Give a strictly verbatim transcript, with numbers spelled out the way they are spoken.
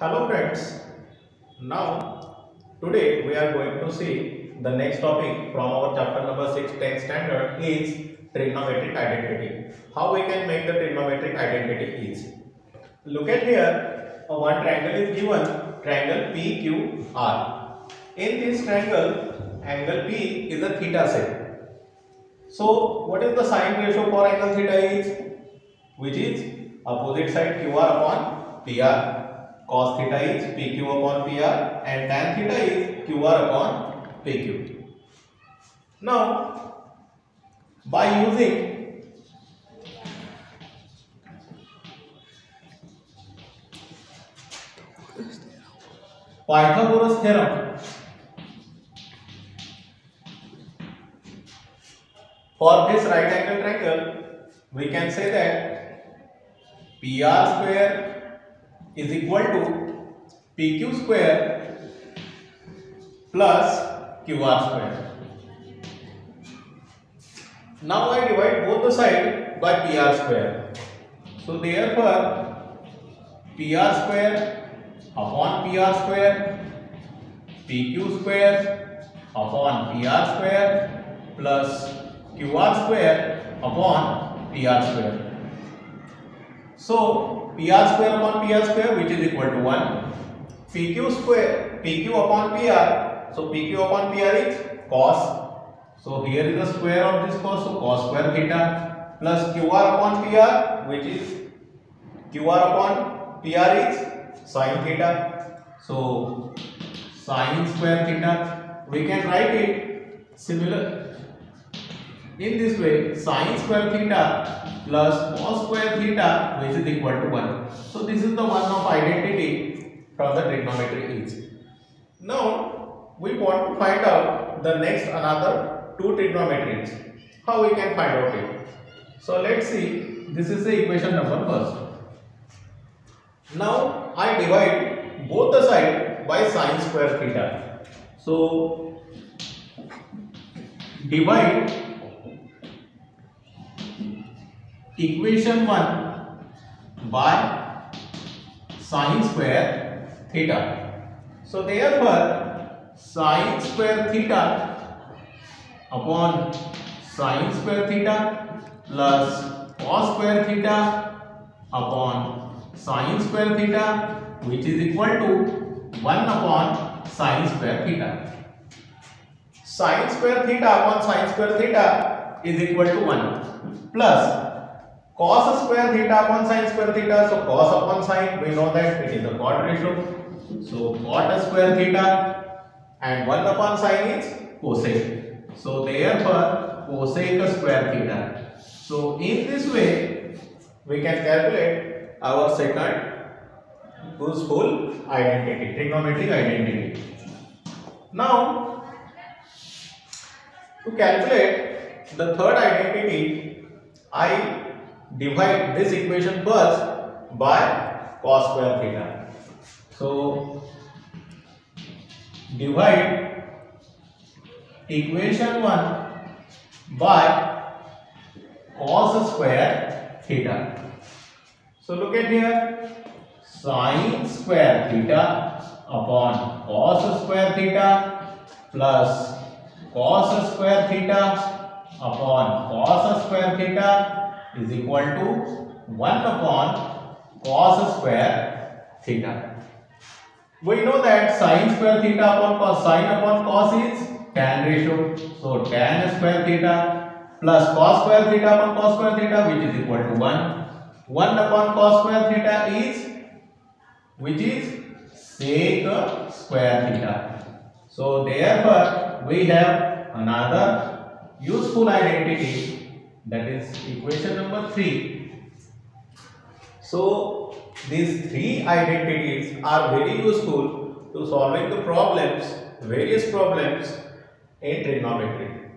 Hello friends, now today we are going to see the next topic from our chapter number six, tenth standard is trigonometric identity. How we can make the trigonometric identity easy. Look at here, one triangle is given, triangle P Q R. In this triangle, angle P is a theta set. So what is the sine ratio for angle theta is? Which is opposite side Q R upon P R. Cos theta is P Q upon P R and tan theta is Q R upon P Q. Now, by using Pythagoras theorem for this right angle triangle, we can say that P R square is equal to P Q square plus Q R square. Now I divide both the sides by P R square. So therefore P R square upon P R square, P Q square upon P R square plus Q R square upon P R square. So P R square upon P R square, which is equal to one. P Q square, P Q upon P R, so P Q upon P R is cos. So here is the square of this cos, so cos square theta plus Q R upon P R, which is Q R upon P R is sine theta. So sine square theta, we can write it similar in this way, sine square theta plus cos square theta, which is equal to one. So this is the one of identity from the trigonometry is. Now we want to find out the next another two trigonometries. How we can find out it? So let's see. This is the equation number first. Now I divide both the side by sine square theta. So divide equation one by sine square theta. So therefore sine square theta upon sine square theta plus cos square theta upon sine square theta, which is equal to one upon sine square theta. Sine square theta upon sine square theta is equal to one plus cos square theta upon sine square theta, so cos upon sine, we know that it is a cot ratio, so cot square theta, and one upon sine is cosec, so therefore cosec square theta. So in this way we can calculate our second useful identity, trigonometric identity. Now to calculate the third identity, I divide this equation first by cos square theta. So divide equation one by cos square theta. So look at here, sine square theta upon cos square theta plus cos square theta upon cos square theta is equal to one upon cos square theta. We know that sine square theta upon cos, sine upon cos is tan ratio. So tan square theta plus cos square theta upon cos square theta, which is equal to one. one upon cos square theta is, which is sec square theta. So therefore we have another useful identity, that is equation number three. So these three identities are very useful to solving the problems, various problems in trigonometry.